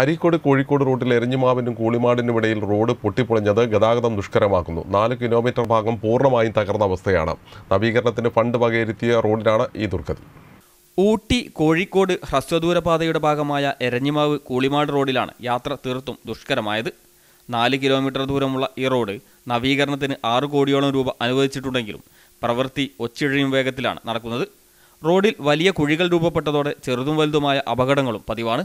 അരീക്കോട് കോഴിക്കോട് റൂട്ടിൽ എരഞ്ജിമാവിനും കൂളിമാടിനും ഇടയിൽ റോഡ് പൊട്ടിപ്പൊളിഞ്ഞത് ഗതാഗതം ദുഷ്കരമാക്കുന്നു. 4 കിലോമീറ്റർ ഭാഗം പൂർണ്ണമായും തകർന്ന അവസ്ഥയാണ്. നവീകരണത്തിന് ഫണ്ട് വകയിരുത്തിയ റോഡിനാണ് ഈ ദുർഗതി. ഊട്ടി കോഴിക്കോട് ഹ്രസ്വദൂരപാതയുടെ ഭാഗമായ എരഞ്ജിമാവ് കൂളിമാട് റോഡിലാണ് യാത്ര തീർത്തും ദുഷ്കരമായത്. 4 കിലോമീറ്റർ ദൂരമുള്ള ഈ റോഡ് നവീകരണത്തിന് 6 കോടിയോളം രൂപ അനുവദിച്ചിട്ടുണ്ടെങ്കിലും പ്രവൃത്തി ഒച്ചിഴിയും വേഗത്തിലാണ് നടക്കുന്നത്. റോഡിൽ വലിയ കുഴികൾ രൂപപ്പെട്ടതോടെ ചെറുതും വലുതുമായ അപകടങ്ങളും പതിവാണ്.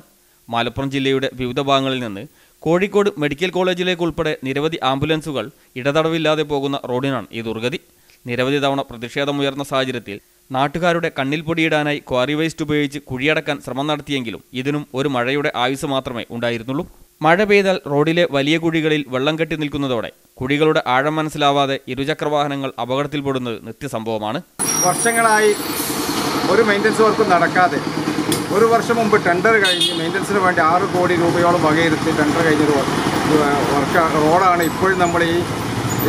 മലപ്പുറം ജില്ലയുടെ വിവിധ ഭാഗങ്ങളിൽ നിന്ന് കോഴിക്കോട് മെഡിക്കൽ കോളേജിലേക്ക് ഉൾപ്പെടെ നിരവധി ആംബുലൻസുകൾ ഇടതടവില്ലാതെ പോകുന്ന റോഡിനാണ് ഈ ദുർഗതി. നിരവധി തവണ പ്രതിഷേധമുയർന്ന സാഹചര്യത്തിൽ നാട്ടുകാരുടെ കണ്ണിൽ പൊടിയിടാനായി ക്വാറി വേസ്റ്റ് ഉപയോഗിച്ച് കുഴിയടക്കാൻ ശ്രമം നടത്തിയെങ്കിലും ഇതിനും ഒരു മഴയുടെ ആയുസ് മാത്രമേ ഉണ്ടായിരുന്നുള്ളൂ. മഴ പെയ്താൽ റോഡിലെ വലിയ കുഴികളിൽ വെള്ളം കെട്ടി നിൽക്കുന്നതോടെ കുഴികളുടെ ആഴം മനസ്സിലാവാതെ ഇരുചക്രവാഹനങ്ങൾ അപകടത്തിൽപ്പെടുന്നത് നിത്യസംഭവമാണ്. വർഷങ്ങളായി ഒരു മെയിൻ്റനൻസ് വർക്കും നടക്കാതെ ഒരു വർഷം മുമ്പ് ടെൻഡർ കഴിഞ്ഞ് മെയിൻ്റനൻസിന് വേണ്ടി 6 കോടി രൂപയോളം വകയിരുത്തി ടെൻഡർ കഴിഞ്ഞൊരു വർക്ക് റോഡാണ് ഇപ്പോഴും നമ്മൾ ഈ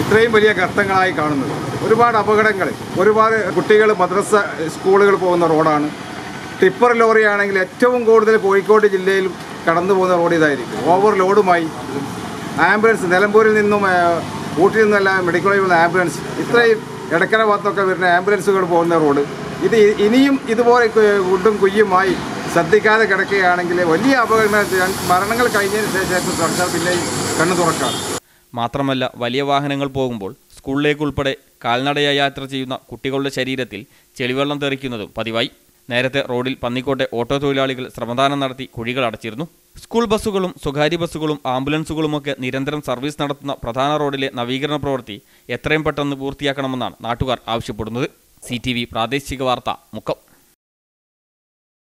ഇത്രയും വലിയ ഗർത്തങ്ങളായി കാണുന്നത്. ഒരുപാട് അപകടങ്ങൾ, ഒരുപാട് കുട്ടികൾ മദ്രസ സ്കൂളുകൾ പോകുന്ന റോഡാണ്. ടിപ്പർ ലോറിയാണെങ്കിൽ ഏറ്റവും കൂടുതൽ കോഴിക്കോട് ജില്ലയിൽ കടന്നു പോകുന്ന റോഡ് ഇതായിരിക്കും. ഓവർലോഡുമായി ആംബുലൻസ് നിലമ്പൂരിൽ നിന്നും ഊട്ടിയിൽ നിന്നല്ല മെഡിക്കൽ വന്ന ആംബുലൻസ്, ഇത്രയും ഇടക്കര ഭാഗത്തൊക്കെ വരുന്ന ആംബുലൻസുകൾ പോകുന്ന റോഡ് ഇത് ഇനിയും ഇതുപോലെ കുണ്ടും കുയ്യുമായി ശ്രദ്ധിക്കാതെ കിടക്കുകയാണെങ്കിൽ വലിയ അപകടം, മരണങ്ങൾ കഴിഞ്ഞതിന് ശേഷം സർക്കാർ പിന്നെ കണ്ണു തുറക്കാം. മാത്രമല്ല, വലിയ വാഹനങ്ങൾ പോകുമ്പോൾ സ്കൂളിലേക്കുൾപ്പെടെ കാൽനടയായി യാത്ര ചെയ്യുന്ന കുട്ടികളുടെ ശരീരത്തിൽ ചെളിവെള്ളം തെറിക്കുന്നതും പതിവായി. നേരത്തെ റോഡിൽ പന്നിക്കോട്ടെ ഓട്ടോ തൊഴിലാളികൾ ശ്രമദാനം നടത്തി കുഴികൾ അടച്ചിരുന്നു. സ്കൂൾ ബസ്സുകളും സ്വകാര്യ ബസ്സുകളും ആംബുലൻസുകളുമൊക്കെ നിരന്തരം സർവീസ് നടത്തുന്ന പ്രധാന റോഡിലെ നവീകരണ പ്രവൃത്തി എത്രയും പെട്ടെന്ന് പൂർത്തിയാക്കണമെന്നാണ് നാട്ടുകാർ ആവശ്യപ്പെടുന്നത്. CTV പ്രാദേശിക വാർത്ത മുക്കം.